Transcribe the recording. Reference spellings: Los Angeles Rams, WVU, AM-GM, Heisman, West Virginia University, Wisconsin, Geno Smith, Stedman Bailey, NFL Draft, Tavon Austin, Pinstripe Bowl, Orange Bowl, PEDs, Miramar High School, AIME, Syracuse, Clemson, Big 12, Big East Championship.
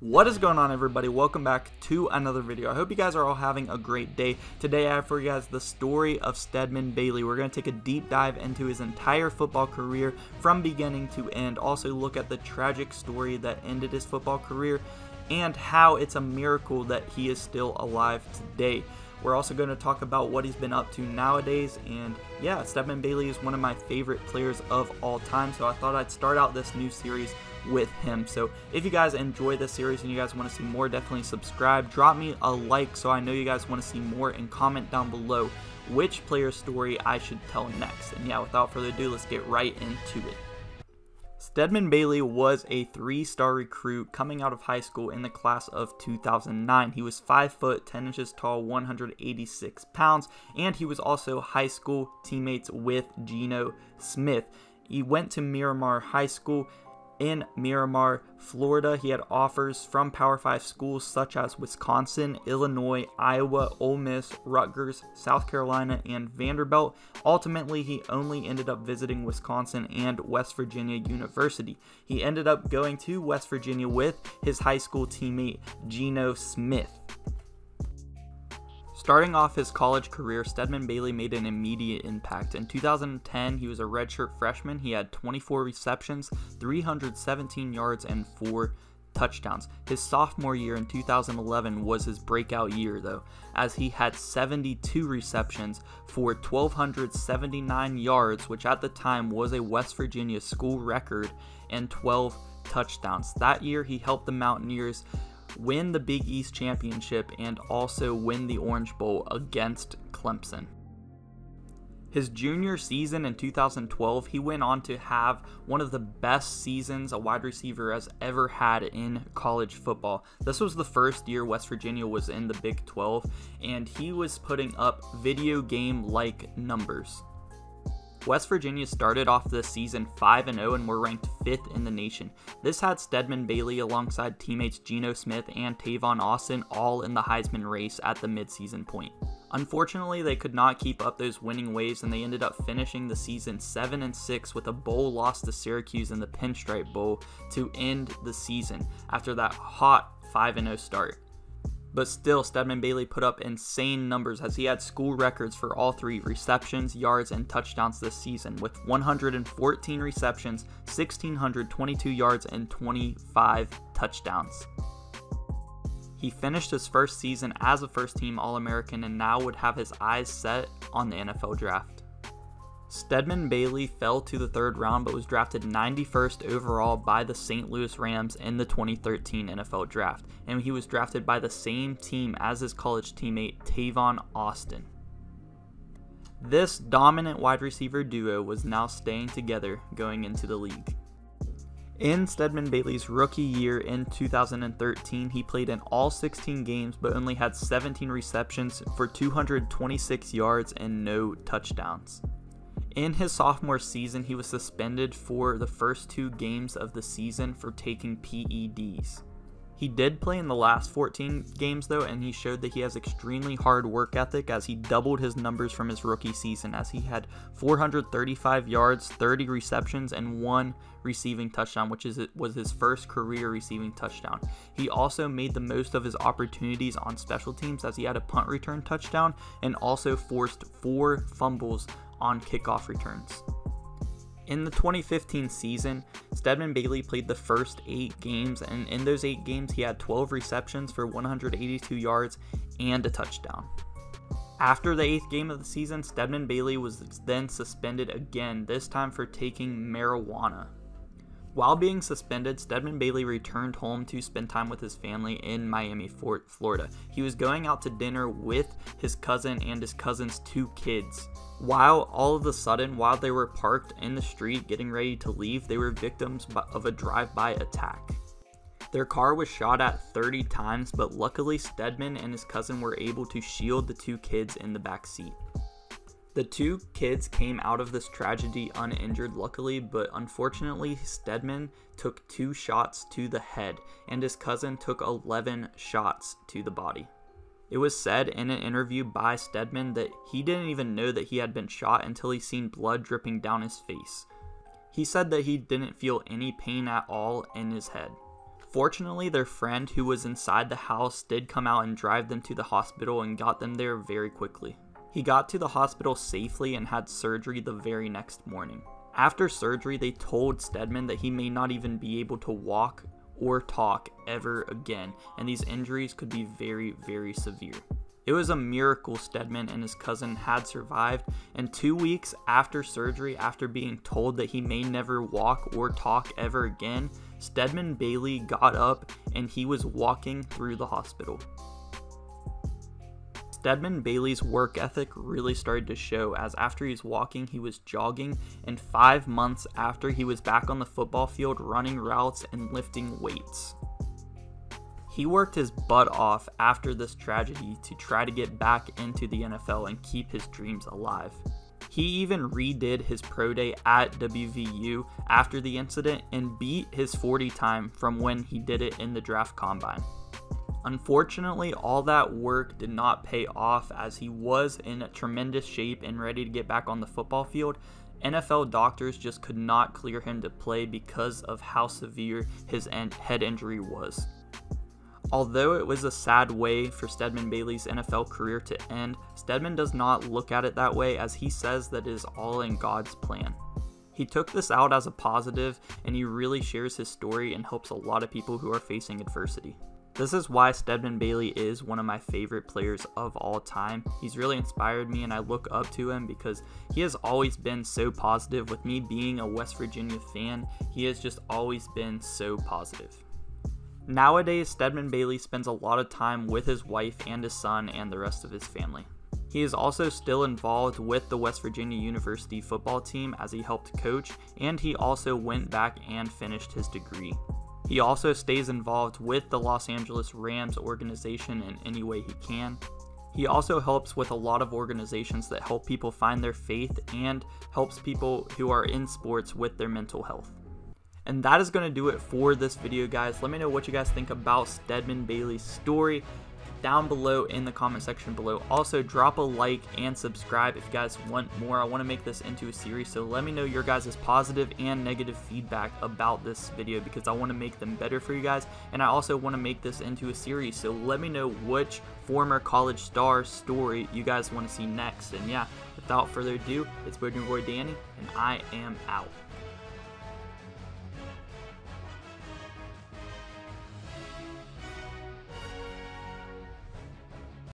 What is going on, everybody? Welcome back to another video. I hope you guys are all having a great day. Today I have for you guys the story of Stedman Bailey. We're going to take a deep dive into his entire football career from beginning to end. Also look at the tragic story that ended his football career and how it's a miracle that he is still alive today. We're also going to talk about what he's been up to nowadays, and yeah, Stedman Bailey is one of my favorite players of all time, so I thought I'd start out this new series with him. So if you guys enjoy this series and you guys want to see more, definitely subscribe, drop me a like so I know you guys want to see more, and comment down below which player story I should tell next. And yeah, without further ado, let's get right into it. Stedman Bailey was a three-star recruit coming out of high school in the class of 2009. He was 5 foot 10 inches tall, 186 pounds, and he was also high school teammates with Geno Smith. He went to Miramar High School in Miramar, Florida. He had offers from Power 5 schools such as Wisconsin, Illinois, Iowa, Ole Miss, Rutgers, South Carolina, and Vanderbilt. Ultimately, he only ended up visiting Wisconsin and West Virginia University. He ended up going to West Virginia with his high school teammate Geno Smith. Starting off his college career, Stedman Bailey made an immediate impact. In 2010, he was a redshirt freshman. He had 24 receptions, 317 yards, and 4 touchdowns. His sophomore year in 2011 was his breakout year, though, as he had 72 receptions for 1,279 yards, which at the time was a West Virginia school record, and 12 touchdowns. That year, he helped the Mountaineers win the Big East Championship and also win the Orange Bowl against Clemson. His junior season in 2012, he went on to have one of the best seasons a wide receiver has ever had in college football. This was the first year West Virginia was in the Big 12, and he was putting up video game-like numbers. West Virginia started off this season 5-0 and were ranked 5th in the nation. This had Stedman Bailey alongside teammates Geno Smith and Tavon Austin all in the Heisman race at the midseason point. Unfortunately, they could not keep up those winning waves, and they ended up finishing the season 7-6 with a bowl loss to Syracuse in the Pinstripe Bowl to end the season after that hot 5-0 start. But still, Stedman Bailey put up insane numbers as he had school records for all three: receptions, yards, and touchdowns this season, with 114 receptions, 1,622 yards, and 25 touchdowns. He finished his first season as a first-team All-American and now would have his eyes set on the NFL Draft. Stedman Bailey fell to the third round but was drafted 91st overall by the St. Louis Rams in the 2013 NFL Draft, and he was drafted by the same team as his college teammate Tavon Austin. This dominant wide receiver duo was now staying together going into the league. In Stedman Bailey's rookie year in 2013, he played in all 16 games but only had 17 receptions for 226 yards and no touchdowns. In his sophomore season, he was suspended for the first 2 games of the season for taking PEDs. He did play in the last 14 games though, and he showed that he has extremely hard work ethic as he doubled his numbers from his rookie season, as he had 435 yards, 30 receptions, and 1 receiving touchdown, which was his first career receiving touchdown. He also made the most of his opportunities on special teams as he had a punt return touchdown and also forced 4 fumbles on kickoff returns. In the 2015 season, Stedman Bailey played the first 8 games, and in those 8 games he had 12 receptions for 182 yards and a touchdown. After the 8th game of the season, Stedman Bailey was then suspended again, this time for taking marijuana. While being suspended, Stedman Bailey returned home to spend time with his family in Miami, Florida. He was going out to dinner with his cousin and his cousin's 2 kids. While all of a sudden, while they were parked in the street getting ready to leave, they were victims of a drive-by attack. Their car was shot at 30 times, but luckily Stedman and his cousin were able to shield the 2 kids in the back seat. The 2 kids came out of this tragedy uninjured, luckily, but unfortunately Stedman took 2 shots to the head and his cousin took 11 shots to the body. It was said in an interview by Stedman that he didn't even know that he had been shot until he seen blood dripping down his face. He said that he didn't feel any pain at all in his head. Fortunately, their friend who was inside the house did come out and drive them to the hospital and got them there very quickly. He got to the hospital safely and had surgery the very next morning. After surgery, they told Stedman that he may not even be able to walk or talk ever again, and these injuries could be very, very severe. It was a miracle Stedman and his cousin had survived, and 2 weeks after surgery, after being told that he may never walk or talk ever again, Stedman Bailey got up and he was walking through the hospital. Stedman Bailey's work ethic really started to show, as after he was walking, he was jogging, and 5 months after, he was back on the football field running routes and lifting weights. He worked his butt off after this tragedy to try to get back into the NFL and keep his dreams alive. He even redid his pro day at WVU after the incident and beat his 40 time from when he did it in the draft combine. Unfortunately, all that work did not pay off, as he was in tremendous shape and ready to get back on the football field. NFL doctors just could not clear him to play because of how severe his head injury was. Although it was a sad way for Stedman Bailey's NFL career to end, Stedman does not look at it that way, as he says that it is all in God's plan. He took this out as a positive, and he really shares his story and helps a lot of people who are facing adversity. This is why Stedman Bailey is one of my favorite players of all time. He's really inspired me, and I look up to him because he has always been so positive. With me being a West Virginia fan, he has just always been so positive. Nowadays, Stedman Bailey spends a lot of time with his wife and his son and the rest of his family. He is also still involved with the West Virginia University football team, as he helped coach, and he also went back and finished his degree. He also stays involved with the Los Angeles Rams organization in any way he can. He also helps with a lot of organizations that help people find their faith and helps people who are in sports with their mental health. And that is going to do it for this video, guys. Let me know what you guys think about Stedman Bailey's story down below in the comment section below. Also, drop a like and subscribe if you guys want more. I want to make this into a series, so let me know your guys' positive and negative feedback about this video, because I want to make them better for you guys, and I also want to make this into a series. So let me know which former college star story you guys want to see next. And yeah, without further ado, it's your boy Danny, and I am out.